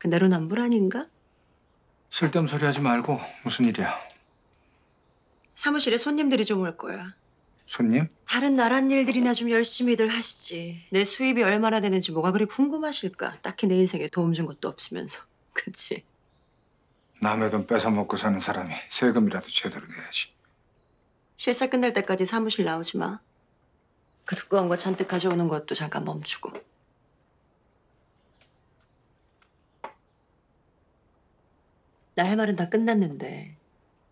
그 내로남불 아닌가? 쓸데없는 소리 하지 말고 무슨 일이야? 사무실에 손님들이 좀 올 거야. 손님? 다른 나랏 일들이나 좀 열심히들 하시지. 내 수입이 얼마나 되는지 뭐가 그리 궁금하실까? 딱히 내 인생에 도움 준 것도 없으면서. 그치? 남의 돈 뺏어 먹고 사는 사람이 세금이라도 제대로 내야지. 실사 끝날 때까지 사무실 나오지 마. 그 두꺼운 거 잔뜩 가져오는 것도 잠깐 멈추고. 나 할 말은 다 끝났는데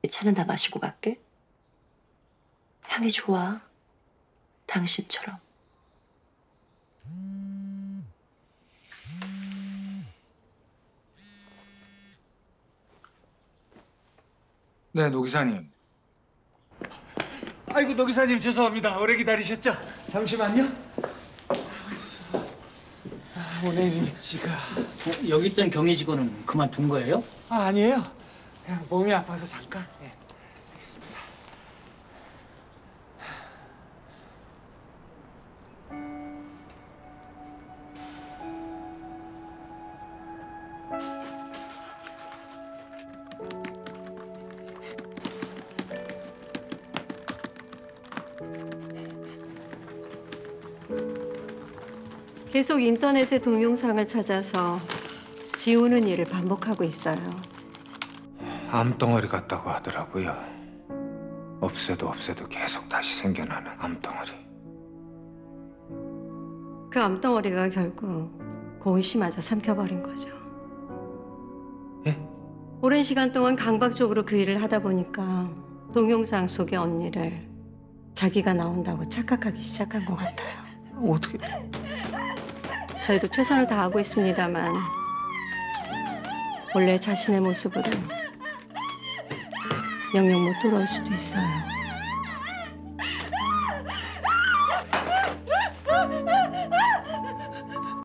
이 차는 다 마시고 갈게. 향이 좋아. 당신처럼. 네, 노 기사님. 아이고, 노 기사님 죄송합니다. 오래 기다리셨죠? 잠시만요. 아, 오늘 지가 여기 있던 경위 직원은 그만둔 거예요? 아, 아니에요. 그냥 몸이 아파서 잠깐. 네, 알겠습니다. 계속 인터넷의 동영상을 찾아서 지우는 일을 반복하고 있어요. 암덩어리 같다고 하더라고요. 없애도 계속 다시 생겨나는 암덩어리. 그 암덩어리가 결국 고은씨마저 삼켜버린 거죠. 예? 오랜 시간 동안 강박적으로 그 일을 하다 보니까 동영상 속의 언니를 자기가 나온다고 착각하기 시작한 것 같아요. 어떻게... 저희도 최선을 다하고 있습니다만 원래 자신의 모습으로 영영 못 돌아올 수도 있어요.